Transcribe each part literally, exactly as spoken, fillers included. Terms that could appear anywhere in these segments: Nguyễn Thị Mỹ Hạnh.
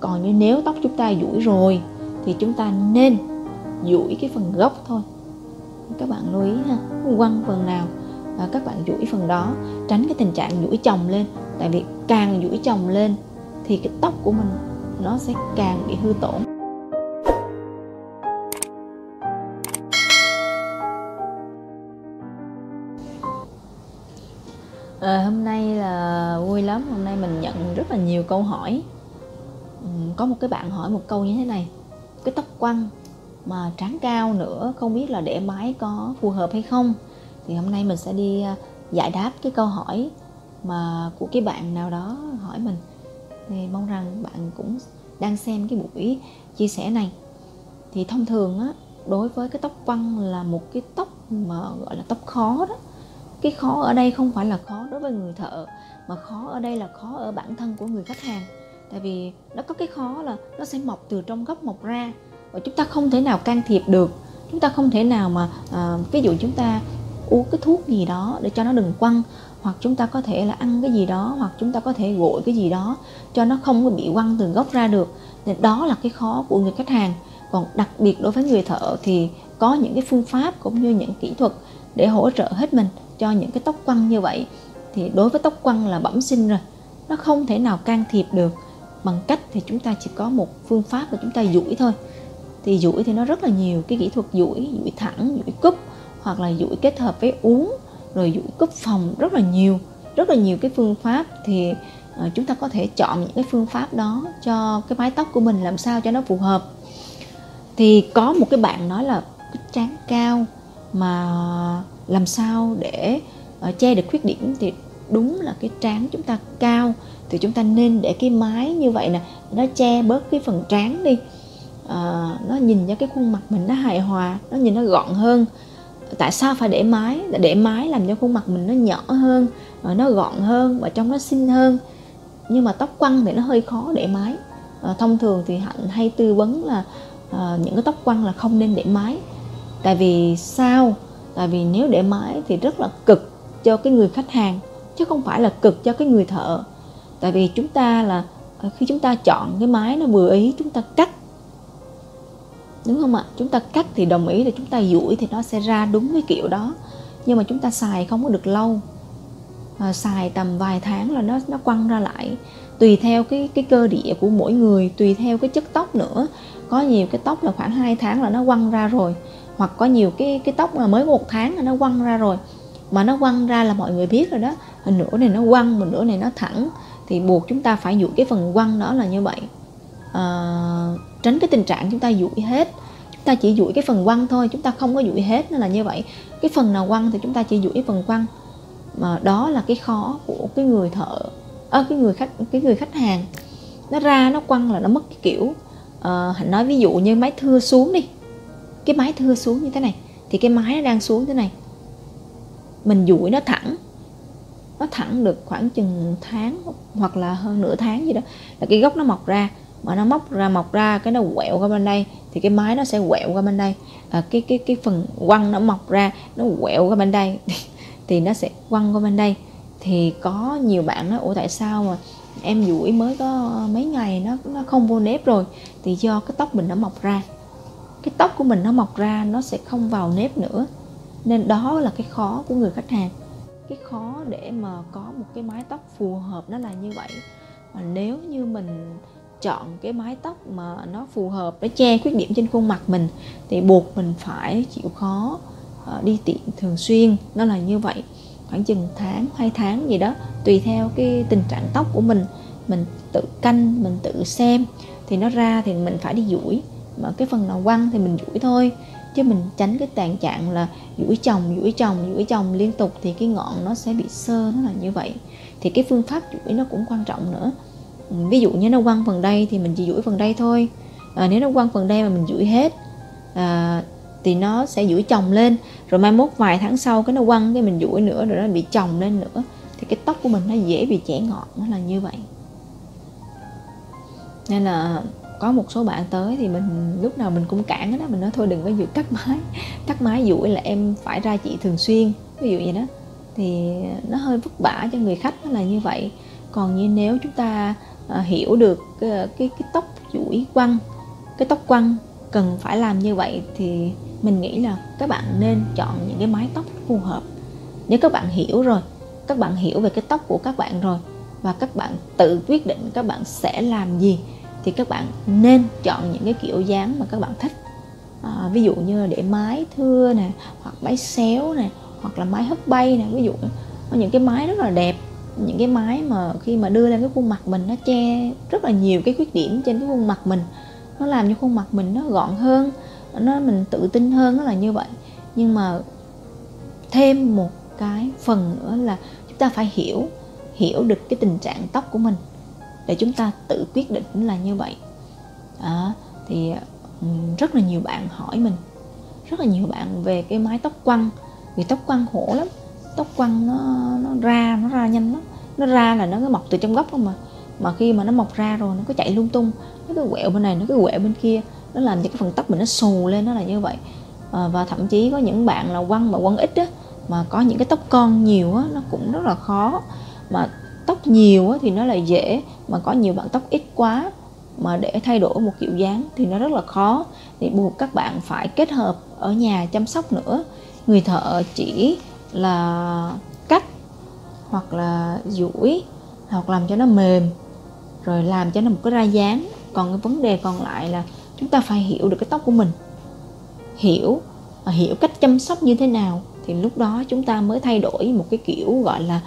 Còn như nếu tóc chúng ta duỗi rồi thì chúng ta nên duỗi cái phần gốc thôi. Các bạn lưu ý ha, quăng phần nào à, các bạn duỗi phần đó, tránh cái tình trạng duỗi chồng lên. Tại vì càng duỗi chồng lên thì cái tóc của mình nó sẽ càng bị hư tổn. À, hôm nay là vui lắm, hôm nay mình nhận rất là nhiều câu hỏi. Ừ, có một cái bạn hỏi một câu như thế này: cái tóc quăn mà trán cao nữa không biết là để mái có phù hợp hay không. Thì hôm nay mình sẽ đi giải đáp cái câu hỏi mà của cái bạn nào đó hỏi mình. Thì mong rằng bạn cũng đang xem cái buổi chia sẻ này. Thì thông thường á, đối với cái tóc quăn là một cái tóc mà gọi là tóc khó đó. Cái khó ở đây không phải là khó đối với người thợ, mà khó ở đây là khó ở bản thân của người khách hàng. Tại vì nó có cái khó là nó sẽ mọc từ trong gốc mọc ra, và chúng ta không thể nào can thiệp được. Chúng ta không thể nào mà à, ví dụ chúng ta uống cái thuốc gì đó để cho nó đừng quăng, hoặc chúng ta có thể là ăn cái gì đó, hoặc chúng ta có thể gội cái gì đó cho nó không bị quăng từ gốc ra được. Nên đó là cái khó của người khách hàng. Còn đặc biệt đối với người thợ thì có những cái phương pháp cũng như những kỹ thuật để hỗ trợ hết mình cho những cái tóc quăng như vậy. Thì đối với tóc quăng là bẩm sinh rồi, nó không thể nào can thiệp được. Bằng cách thì chúng ta chỉ có một phương pháp là chúng ta duỗi thôi. Thì duỗi thì nó rất là nhiều cái kỹ thuật duỗi, duỗi thẳng, duỗi cúp, hoặc là duỗi kết hợp với uống, rồi duỗi cúp phòng, rất là nhiều, rất là nhiều cái phương pháp. Thì chúng ta có thể chọn những cái phương pháp đó cho cái mái tóc của mình làm sao cho nó phù hợp. Thì có một cái bạn nói là cái trán cao mà làm sao để che được khuyết điểm. Thì đúng là cái trán chúng ta cao thì chúng ta nên để cái mái như vậy nè, nó che bớt cái phần trán đi, à, nó nhìn cho cái khuôn mặt mình nó hài hòa, nó nhìn nó gọn hơn. Tại sao phải để mái? Để mái làm cho khuôn mặt mình nó nhỏ hơn, nó gọn hơn và trông nó xinh hơn. Nhưng mà tóc quăn thì nó hơi khó để mái. à, Thông thường thì Hạnh hay tư vấn là à, những cái tóc quăn là không nên để mái. Tại vì sao? Tại vì nếu để mái thì rất là cực cho cái người khách hàng, chứ không phải là cực cho cái người thợ. Tại vì chúng ta là khi chúng ta chọn cái mái nó vừa ý, chúng ta cắt, đúng không ạ? Chúng ta cắt thì đồng ý là chúng ta duỗi thì nó sẽ ra đúng cái kiểu đó. Nhưng mà chúng ta xài không có được lâu, à, xài tầm vài tháng là nó nó quăng ra lại. Tùy theo cái cái cơ địa của mỗi người, tùy theo cái chất tóc nữa. Có nhiều cái tóc là khoảng hai tháng là nó quăng ra rồi, hoặc có nhiều cái cái tóc là mới một tháng là nó quăng ra rồi. Mà nó quăng ra là mọi người biết rồi đó, hình nửa này nó quăng, hình nửa này nó thẳng, thì buộc chúng ta phải duỗi cái phần quăng đó là như vậy. À, tránh cái tình trạng chúng ta duỗi hết, chúng ta chỉ duỗi cái phần quăng thôi, chúng ta không có duỗi hết, nên là như vậy. Cái phần nào quăng thì chúng ta chỉ duỗi phần quăng. Mà đó là cái khó của cái người thợ, à, cái người khách, cái người khách hàng. Nó ra nó quăng là nó mất cái kiểu. À, Hạnh nói ví dụ như mái thưa xuống đi, cái mái thưa xuống như thế này, thì cái mái nó đang xuống thế này, mình duỗi nó thẳng, nó thẳng được khoảng chừng tháng hoặc là hơn nửa tháng gì đó, là cái gốc nó mọc ra. Mà nó mọc ra mọc ra cái nó quẹo qua bên đây thì cái mái nó sẽ quẹo qua bên đây. à, cái cái cái phần quăng nó mọc ra nó quẹo qua bên đây thì nó sẽ quăng qua bên đây. Thì có nhiều bạn nói ủa tại sao mà em duỗi mới có mấy ngày nó nó không vô nếp rồi? Thì do cái tóc mình nó mọc ra, cái tóc của mình nó mọc ra nó sẽ không vào nếp nữa. Nên đó là cái khó của người khách hàng. Cái khó để mà có một cái mái tóc phù hợp nó là như vậy. Mà nếu như mình chọn cái mái tóc mà nó phù hợp để che khuyết điểm trên khuôn mặt mình thì buộc mình phải chịu khó đi tiệm thường xuyên, nó là như vậy, khoảng chừng tháng, hai tháng gì đó, tùy theo cái tình trạng tóc của mình. Mình tự canh, mình tự xem, thì nó ra thì mình phải đi duỗi, mà cái phần nào quăng thì mình duỗi thôi. Chứ mình tránh cái tình trạng là duỗi chồng, duỗi chồng, duỗi chồng liên tục thì cái ngọn nó sẽ bị sơ, nó là như vậy. Thì cái phương pháp duỗi nó cũng quan trọng nữa. Ví dụ như nó quăng phần đây thì mình chỉ duỗi phần đây thôi. à, Nếu nó quăng phần đây mà mình duỗi hết à, thì nó sẽ duỗi chồng lên. Rồi mai mốt vài tháng sau cái nó quăng cái mình duỗi nữa, rồi nó bị chồng lên nữa, thì cái tóc của mình nó dễ bị chẻ ngọn, nó là như vậy. Nên là có một số bạn tới thì mình lúc nào mình cũng cản cái đó, mình nói thôi đừng có duỗi, cắt mái, cắt mái duỗi là em phải ra chị thường xuyên, ví dụ vậy đó. Thì nó hơi vất vả cho người khách, nó là như vậy. Còn như nếu chúng ta à, hiểu được cái, cái, cái tóc duỗi quăn, cái tóc quăn cần phải làm như vậy, thì mình nghĩ là các bạn nên chọn những cái mái tóc phù hợp. Nếu các bạn hiểu rồi, các bạn hiểu về cái tóc của các bạn rồi và các bạn tự quyết định các bạn sẽ làm gì, thì các bạn nên chọn những cái kiểu dáng mà các bạn thích. À, ví dụ như để mái thưa nè, hoặc mái xéo nè, hoặc là mái hớp bay nè, ví dụ những cái mái rất là đẹp, những cái mái mà khi mà đưa lên cái khuôn mặt mình nó che rất là nhiều cái khuyết điểm trên cái khuôn mặt mình, nó làm cho khuôn mặt mình nó gọn hơn, nó mình tự tin hơn, nó là như vậy. Nhưng mà thêm một cái phần nữa là chúng ta phải hiểu hiểu được cái tình trạng tóc của mình để chúng ta tự quyết định là như vậy. À, thì rất là nhiều bạn hỏi mình, rất là nhiều bạn về cái mái tóc quăn, vì tóc quăn khổ lắm, tóc quăn nó nó ra nó ra nhanh lắm, nó ra là nó cứ mọc từ trong gốc không mà, mà khi mà nó mọc ra rồi nó cứ chạy lung tung, nó cứ quẹo bên này, nó cứ quẹo bên kia, nó làm cho cái phần tóc mình nó xù lên, nó là như vậy. À, và thậm chí có những bạn là quăn mà quăn ít á, mà có những cái tóc con nhiều á, nó cũng rất là khó, mà tóc nhiều á thì nó lại dễ, mà có nhiều bạn tóc ít quá mà để thay đổi một kiểu dáng thì nó rất là khó, thì buộc các bạn phải kết hợp ở nhà chăm sóc nữa. Người thợ chỉ là cắt hoặc là duỗi hoặc làm cho nó mềm rồi làm cho nó một cái ra dáng, còn cái vấn đề còn lại là chúng ta phải hiểu được cái tóc của mình, hiểu hiểu cách chăm sóc như thế nào, thì lúc đó chúng ta mới thay đổi một cái kiểu gọi là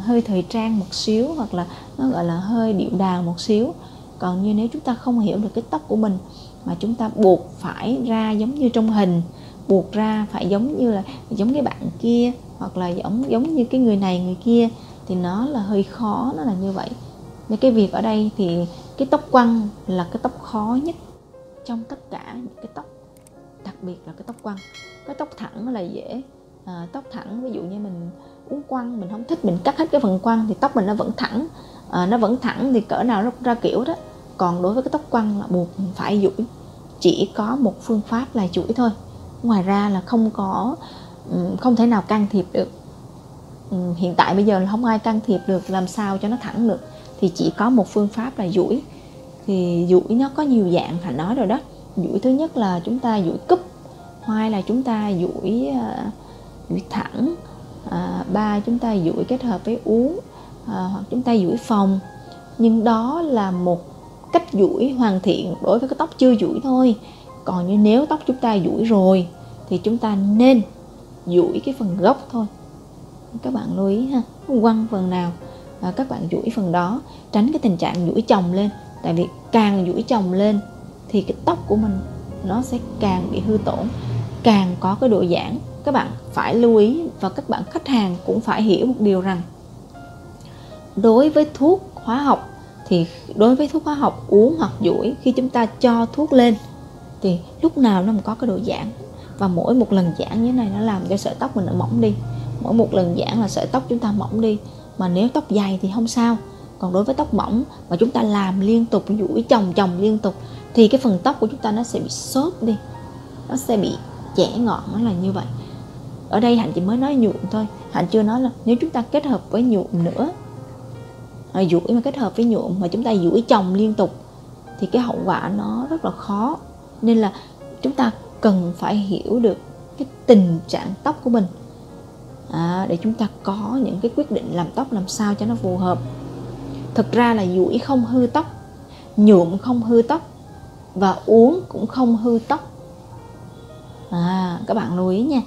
hơi thời trang một xíu, hoặc là nó gọi là hơi điệu đà một xíu. Còn như nếu chúng ta không hiểu được cái tóc của mình mà chúng ta buộc phải ra giống như trong hình, buộc ra phải giống như là giống cái bạn kia, hoặc là giống giống như cái người này người kia, thì nó là hơi khó, nó là như vậy. Nên cái việc ở đây thì cái tóc quăn là cái tóc khó nhất trong tất cả những cái tóc, đặc biệt là cái tóc quăn. Cái tóc thẳng là dễ, à, tóc thẳng ví dụ như mình uốn quăn, mình không thích, mình cắt hết cái phần quăn thì tóc mình nó vẫn thẳng, à, nó vẫn thẳng thì cỡ nào nó cũng ra kiểu đó. Còn đối với cái tóc quăn là buộc mình phải duỗi, chỉ có một phương pháp là duỗi thôi, ngoài ra là không có, không thể nào can thiệp được. Hiện tại bây giờ là không ai can thiệp được làm sao cho nó thẳng được, thì chỉ có một phương pháp là duỗi. Thì duỗi nó có nhiều dạng, Hạnh nói rồi đó. Duỗi thứ nhất là chúng ta duỗi cúp, hai là chúng ta duỗi duỗi thẳng, à, ba chúng ta duỗi kết hợp với uốn, à, hoặc chúng ta duỗi phồng. Nhưng đó là một cách duỗi hoàn thiện đối với cái tóc chưa duỗi thôi. Còn như nếu tóc chúng ta duỗi rồi thì chúng ta nên duỗi cái phần gốc thôi. Các bạn lưu ý ha, quăng phần nào à, các bạn duỗi phần đó, tránh cái tình trạng duỗi chồng lên. Tại vì càng duỗi chồng lên thì cái tóc của mình nó sẽ càng bị hư tổn, càng có cái độ giãn. Các bạn phải lưu ý, và các bạn khách hàng cũng phải hiểu một điều rằng đối với thuốc hóa học thì đối với thuốc hóa học uống hoặc duỗi, khi chúng ta cho thuốc lên thì lúc nào nó cũng có cái độ giãn, và mỗi một lần giãn như thế này nó làm cho sợi tóc mình nó mỏng đi, mỗi một lần giãn là sợi tóc chúng ta mỏng đi. Mà nếu tóc dày thì không sao, còn đối với tóc mỏng mà chúng ta làm liên tục, duỗi chồng chồng liên tục thì cái phần tóc của chúng ta nó sẽ bị xốp đi, nó sẽ bị chẻ ngọn, nó là như vậy. Ở đây Hạnh chỉ mới nói nhuộm thôi, Hạnh chưa nói là nếu chúng ta kết hợp với nhuộm nữa, duỗi mà kết hợp với nhuộm mà chúng ta duỗi chồng liên tục thì cái hậu quả nó rất là khó. Nên là chúng ta cần phải hiểu được cái tình trạng tóc của mình, à, để chúng ta có những cái quyết định làm tóc làm sao cho nó phù hợp. Thực ra là duỗi không hư tóc, nhuộm không hư tóc và uống cũng không hư tóc. À, các bạn lưu ý nha.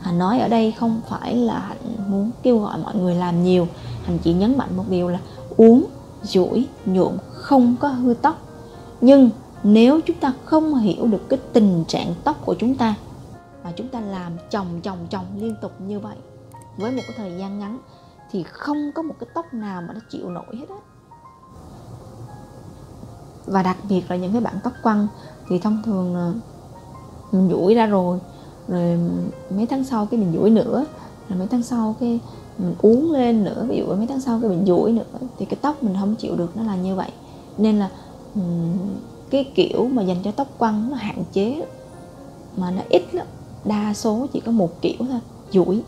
Hạnh nói ở đây không phải là Hạnh muốn kêu gọi mọi người làm nhiều, Hạnh chỉ nhấn mạnh một điều là uống, duỗi, nhuộm không có hư tóc. Nhưng nếu chúng ta không hiểu được cái tình trạng tóc của chúng ta mà chúng ta làm chồng chồng chồng liên tục như vậy với một cái thời gian ngắn thì không có một cái tóc nào mà nó chịu nổi hết á. Và đặc biệt là những cái bạn tóc quăn thì thông thường là mình duỗi ra rồi, rồi mấy tháng sau cái mình duỗi nữa, rồi mấy tháng sau cái mình uốn lên nữa, ví dụ mấy tháng sau cái mình duỗi nữa, thì cái tóc mình không chịu được, nó là như vậy. Nên là cái kiểu mà dành cho tóc quăn nó hạn chế mà nó ít lắm, đa số chỉ có một kiểu thôi, duỗi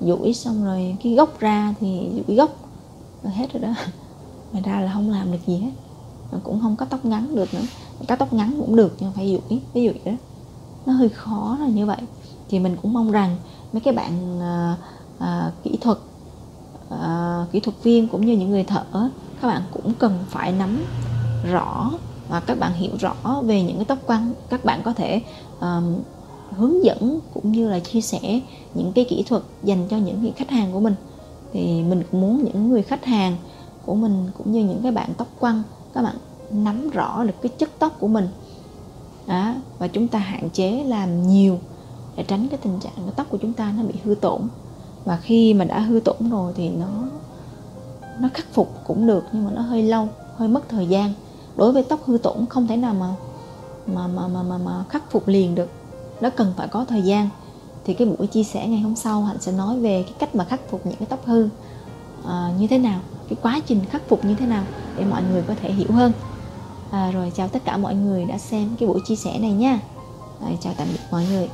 duỗi xong rồi cái gốc ra thì duỗi gốc, rồi hết rồi đó. Ngoài ra là không làm được gì hết, mà cũng không cắt tóc ngắn được nữa. Cắt tóc ngắn cũng được nhưng phải duỗi, ví dụ vậy đó. Nó hơi khó là như vậy. Thì mình cũng mong rằng mấy cái bạn à, à, kỹ thuật à, kỹ thuật viên cũng như những người thợ, các bạn cũng cần phải nắm rõ và các bạn hiểu rõ về những cái tóc quăn. Các bạn có thể à, hướng dẫn cũng như là chia sẻ những cái kỹ thuật dành cho những khách hàng của mình. Thì mình cũng muốn những người khách hàng của mình cũng như những cái bạn tóc quăn, các bạn nắm rõ được cái chất tóc của mình. Đó, và chúng ta hạn chế làm nhiều để tránh cái tình trạng cái tóc của chúng ta nó bị hư tổn. Và khi mà đã hư tổn rồi thì nó nó khắc phục cũng được, nhưng mà nó hơi lâu, hơi mất thời gian. Đối với tóc hư tổn không thể nào mà mà mà mà mà, mà khắc phục liền được, nó cần phải có thời gian. Thì cái buổi chia sẻ ngày hôm sau Hạnh sẽ nói về cái cách mà khắc phục những cái tóc hư à, như thế nào, cái quá trình khắc phục như thế nào để mọi người có thể hiểu hơn. À, rồi chào tất cả mọi người đã xem cái buổi chia sẻ này nha. Rồi, chào tạm biệt mọi người.